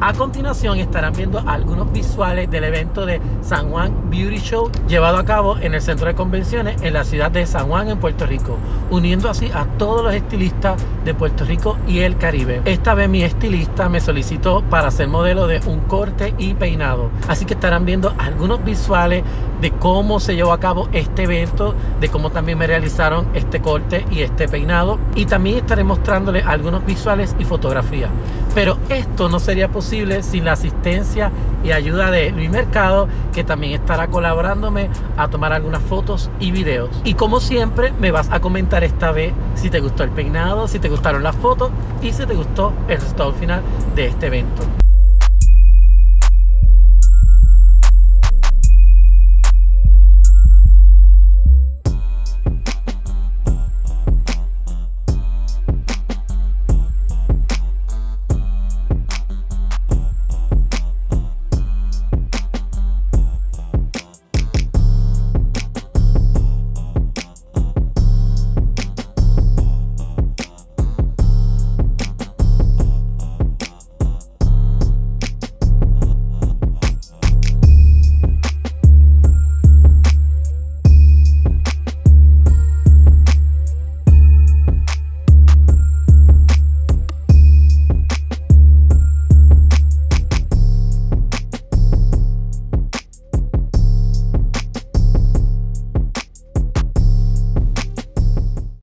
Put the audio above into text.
A continuación estarán viendo algunos visuales del evento de San Juan Beauty Show llevado a cabo en el Centro de Convenciones en la ciudad de San Juan, en Puerto Rico, uniendo así a todos los estilistas de Puerto Rico y el Caribe. Esta vez mi estilista me solicitó para ser modelo de un corte y peinado, así que estarán viendo algunos visuales de cómo se llevó a cabo este evento, de cómo también me realizaron este corte y este peinado, y también estaré mostrándoles algunos visuales y fotografías. Pero esto no sería posible sin la asistencia y ayuda de Luis Mercado, que también estará colaborándome a tomar algunas fotos y videos. Y como siempre me vas a comentar esta vez si te gustó el peinado, si te gustaron las fotos y si te gustó el resultado final de este evento.